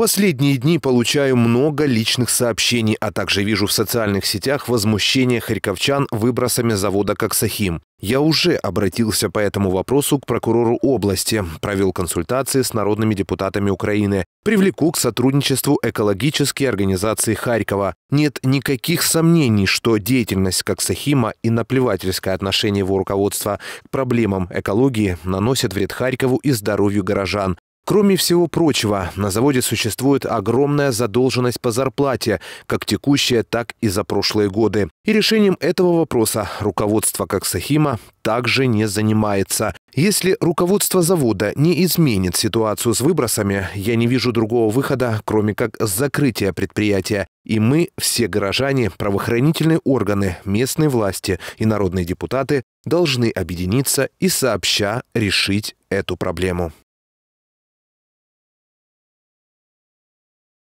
Последние дни получаю много личных сообщений, а также вижу в социальных сетях возмущение харьковчан выбросами завода «Коксохим». Я уже обратился по этому вопросу к прокурору области, провел консультации с народными депутатами Украины, привлеку к сотрудничеству экологические организации Харькова. Нет никаких сомнений, что деятельность «Коксохима» и наплевательское отношение его руководства к проблемам экологии наносят вред Харькову и здоровью горожан. Кроме всего прочего, на заводе существует огромная задолженность по зарплате, как текущая, так и за прошлые годы. И решением этого вопроса руководство «Коксохима» также не занимается. Если руководство завода не изменит ситуацию с выбросами, я не вижу другого выхода, кроме как закрытия предприятия. И мы, все горожане, правоохранительные органы, местные власти и народные депутаты, должны объединиться и сообща решить эту проблему.